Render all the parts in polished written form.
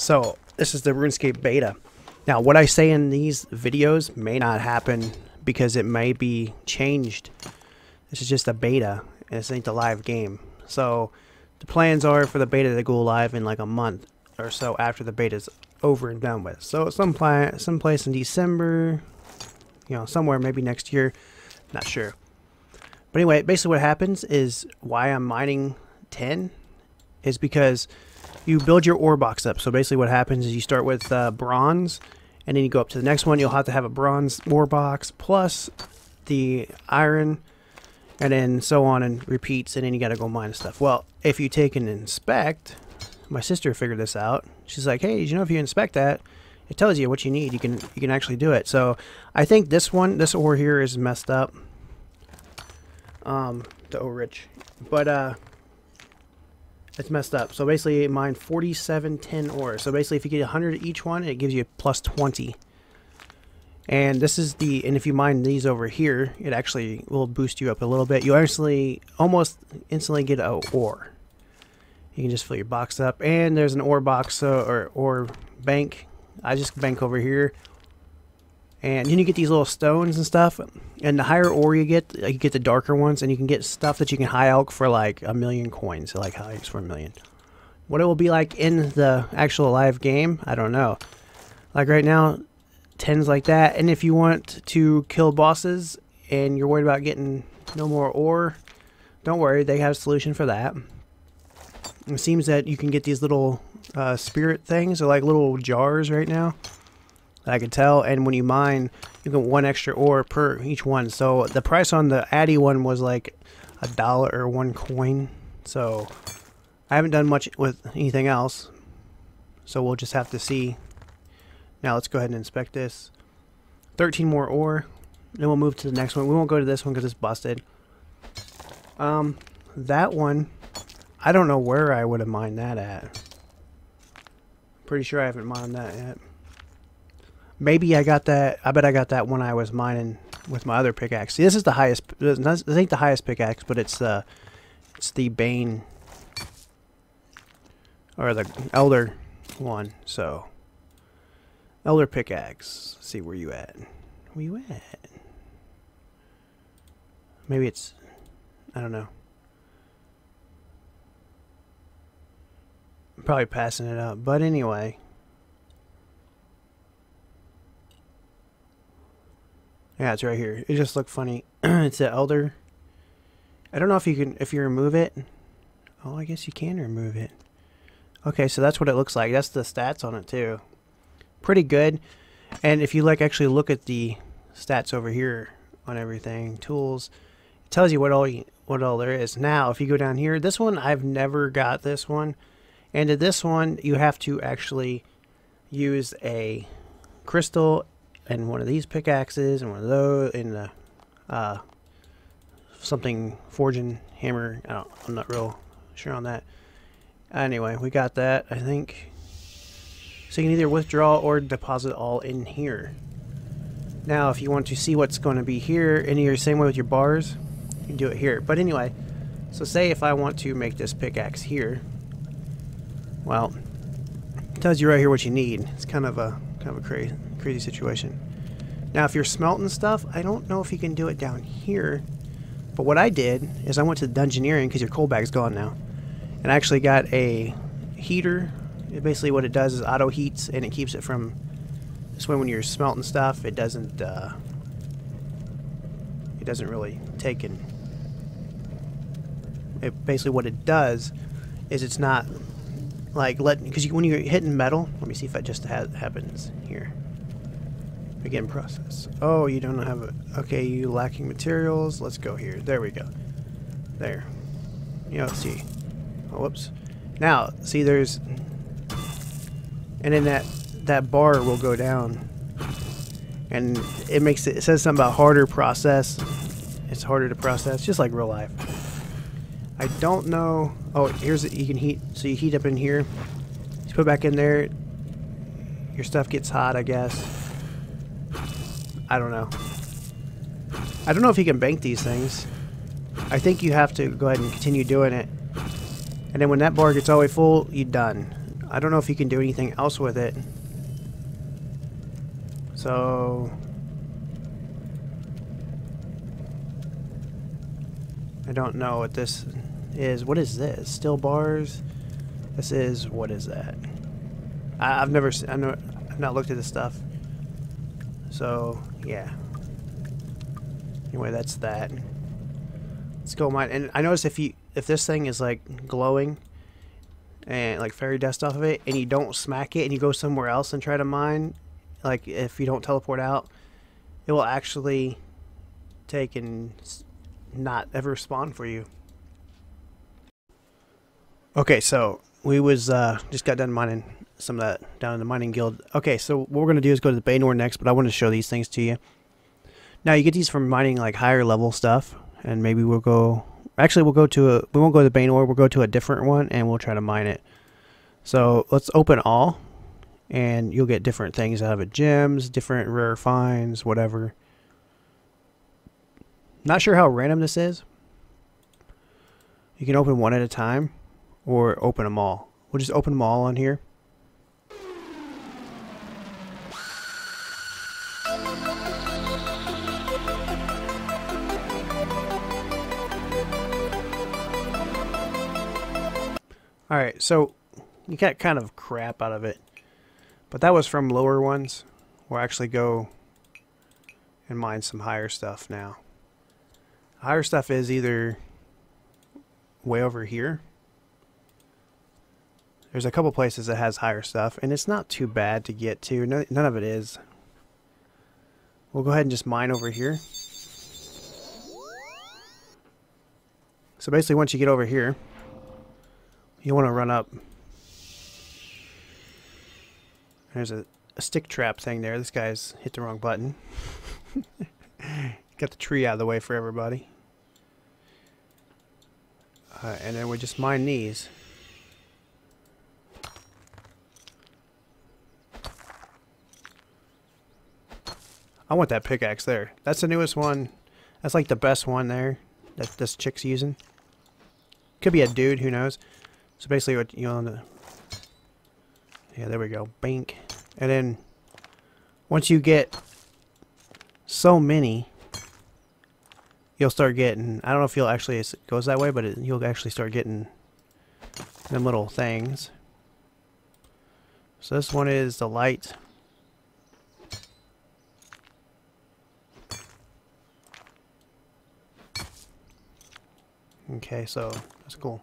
So this is the RuneScape beta. Now what I say in these videos may not happen because it may be changed. This is just a beta and this ain't the live game. So the plans are for the beta to go live in like a month or so after the beta's over and done with. So someplace in December, you know, somewhere, maybe next year, not sure. But anyway, basically what happens is why I'm mining 10 is because you build your ore box up. So basically what happens is you start with bronze, and then you go up to the next one. You'll have to have a bronze ore box plus the iron, and then so on and repeats, and then you gotta go mine stuff. Well, if you take and inspect, my sister figured this out. She's like, hey, did you know if you inspect that, it tells you what you need. You can actually do it. So I think this ore here is messed up. The O-Rich. But it's messed up. So basically mine 4710 ore. So basically if you get 100 each one, it gives you plus 20. And this is the, and if you mine these over here, it actually will boost you up a little bit. You actually almost instantly get a ore. You can just fill your box up, and there's an ore box, so, or bank. I just bank over here, and then you get these little stones and stuff, and the higher ore you get, like, you get the darker ones, and you can get stuff that you can high elk for like 1,000,000 coins, so like high elk for 1,000,000. What it will be like in the actual live game, I don't know. Like right now, 10's like that, and if you want to kill bosses and you're worried about getting no more ore, don't worry, they have a solution for that. It seems that you can get these little spirit things, or like little jars right now, I could tell, and when you mine, you get one extra ore per each one. So the price on the Addy one was like $1 or 1 coin. So I haven't done much with anything else, so we'll just have to see. Now let's go ahead and inspect this. 13 more ore, then we'll move to the next one. We won't go to this one because it's busted. That one, I don't know where I would have mined that at. Pretty sure I haven't mined that yet. Maybe I got that. I bet I got that when I was mining with my other pickaxe. See, this is the highest. This ain't the highest pickaxe, but it's the Bane or the Elder one. So Elder pickaxe. Let's see, where you at? Where you at? Maybe it's, I don't know. Probably passing it up, but anyway, yeah, it's right here. It just looked funny. It's the Elder. I don't know if you can, if you remove it. Oh, I guess you can remove it. Okay, so that's what it looks like. That's the stats on it too. Pretty good. And if you like actually look at the stats over here on everything, tools, it tells you what all there is. Now if you go down here, this one, I've never got this one. And to this one, you have to actually use a crystal and one of these pickaxes and one of those and the, something forging hammer. I'm not real sure on that. Anyway, we got that, I think. So you can either withdraw or deposit all in here. Now, if you want to see what's going to be here, and you're the same way with your bars, you can do it here. But anyway, so say if I want to make this pickaxe here, well, it tells you right here what you need. It's kind of a crazy situation. Now, if you're smelting stuff, I don't know if you can do it down here. But what I did is I went to Dungeoneering, because your coal bag's gone now, and I actually got a heater. It basically, what it does is auto heats, and it keeps it from. This way, when you're smelting stuff, it doesn't. It doesn't really take in. It basically, what it does is it's not. Like, because when you're hitting metal, let me see if that just happens here. Begin process. Oh, you don't have a, okay, you lacking materials. Let's go here. There we go. There. You know, see. Oh, whoops. Now, see, there's, and then that bar will go down. And it makes it, it says something about harder process. It's harder to process, just like real life. I don't know. Oh, here's it. You can heat. So you heat up in here. You put it back in there. Your stuff gets hot, I guess. I don't know. I don't know if you can bank these things. I think you have to go ahead and continue doing it. And then when that bar gets all the way full, you're done. I don't know if you can do anything else with it. So I don't know what this is. What is this? Steel bars? This is, what is that? I've not looked at this stuff. So yeah. Anyway, that's that. Let's go mine. And I noticed if this thing is like glowing and like fairy dust off of it, and you don't smack it and you go somewhere else and try to mine, like if you don't teleport out, it will actually take and not ever spawn for you. Okay, so we was just got done mining some of that down in the mining guild. Okay, so what we're going to do is go to the Baynor next, but I want to show these things to you. Now you get these from mining like higher level stuff, and maybe we'll go, actually we'll go to a, we won't go to the Baynor, we'll go to a different one and we'll try to mine it. So let's open all, and you'll get different things out of it, gems, different rare finds, whatever. Not sure how random this is. You can open one at a time or open them all. We'll just open them all on here. Alright, so you got kind of crap out of it, but that was from lower ones. We'll actually go and mine some higher stuff now. Higher stuff is either way over here. There's a couple places that has higher stuff, and it's not too bad to get to. No, none of it is. We'll go ahead and just mine over here. So basically once you get over here, you want to run up. There's a stick trap thing there. This guy's hit the wrong button. Got the tree out of the way for everybody. And then we just mine these. I want that pickaxe there. That's the newest one. That's like the best one there that this chick's using. Could be a dude, who knows. So basically what you want to, yeah, there we go, bink. And then once you get so many, you'll start getting, I don't know if you'll actually, it goes that way, but you'll actually start getting them little things. So this one is the light. Okay, so that's cool.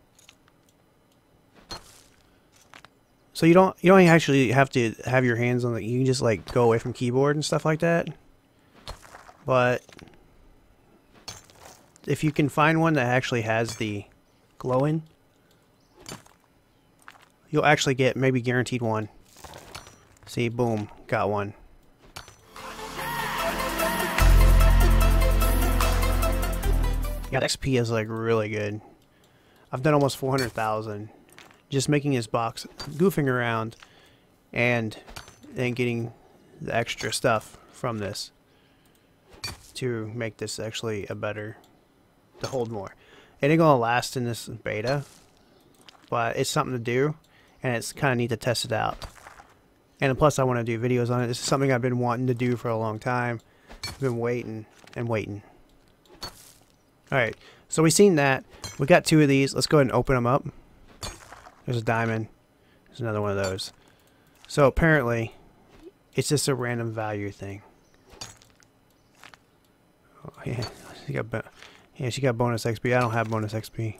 So you don't actually have to have your hands on the, you can just like go away from keyboard and stuff like that. But if you can find one that actually has the glowing, you'll actually get maybe guaranteed one. See, boom, got one. Yeah, XP is like really good. I've done almost 400,000. Just making his box, goofing around, and then getting the extra stuff from this to make this actually a better, to hold more. It ain't gonna last in this beta, but it's something to do, and it's kind of neat to test it out. And plus I want to do videos on it. This is something I've been wanting to do for a long time. I've been waiting and waiting. Alright, so we've seen that. We got two of these. Let's go ahead and open them up. There's a diamond. There's another one of those. So apparently, it's just a random value thing. Oh, yeah, she got bonus XP. I don't have bonus XP.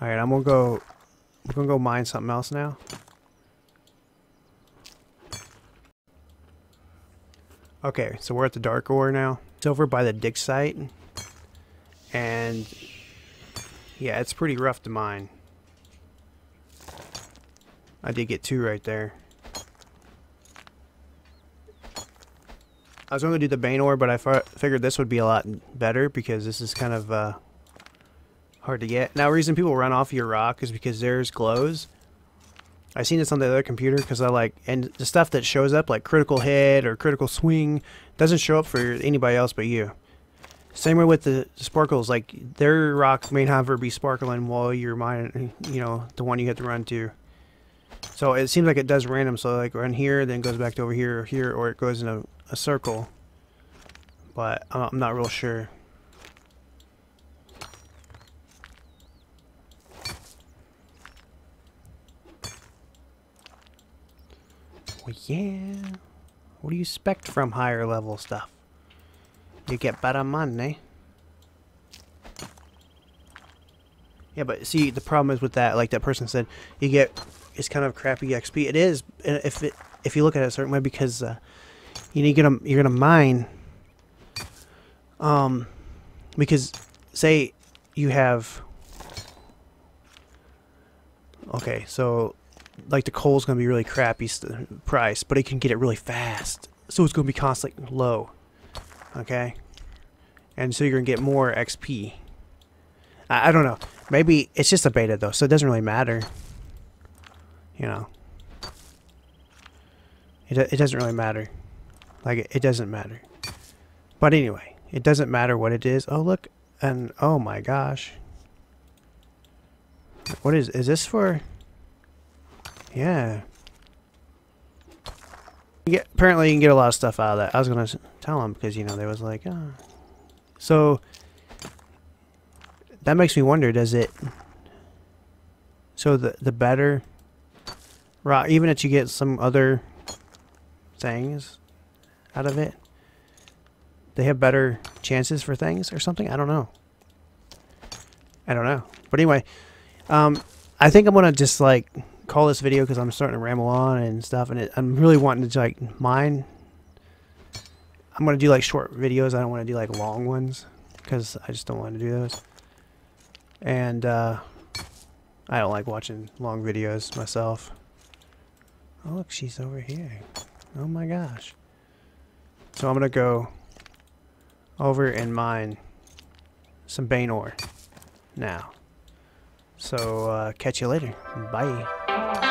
All right, we're gonna go mine something else now. Okay, so we're at the dark ore now. It's over by the dig site, and yeah, it's pretty rough to mine. I did get two right there. I was going to do the Baynor, but I figured this would be a lot better because this is kind of hard to get. Now, the reason people run off your rock is because theirs glows. I've seen this on the other computer because I like, and the stuff that shows up like critical hit or critical swing doesn't show up for anybody else but you. Same way with the sparkles, like their rock may not ever be sparkling while you're mining, you know, the one you have to run to. So it seems like it does random. So like on here, then it goes back to over here or here, or it goes in a circle. But I'm not real sure. Well, yeah. What do you expect from higher level stuff? You get better money. Yeah, but see, the problem is with that, like that person said, you get, it's kind of crappy XP. It is, if you look at it a certain way, because you're gonna mine. Because say you have, okay, so like the coal's gonna be really crappy price, but it can get it really fast, so it's gonna be constantly low, okay, and so you're gonna get more XP. I don't know. Maybe it's just a beta though, so it doesn't really matter. You know, it doesn't really matter. Like it doesn't matter. But anyway, it doesn't matter what it is. Oh look, and oh my gosh, what is this for? Yeah. Yeah. Apparently, you can get a lot of stuff out of that. I was gonna tell them because you know they was like, oh. So. That makes me wonder, does it... So the better... Right, even if you get some other things out of it, they have better chances for things or something? I don't know. I don't know. But anyway, I think I'm going to just like call this video because I'm starting to ramble on and stuff, and I'm really wanting to like mine. I'm going to do like short videos. I don't want to do like long ones because I just don't want to do those. And I don't like watching long videos myself. Oh look, she's over here. Oh my gosh. So I'm gonna go over and mine some Bane ore now. So catch you later. Bye.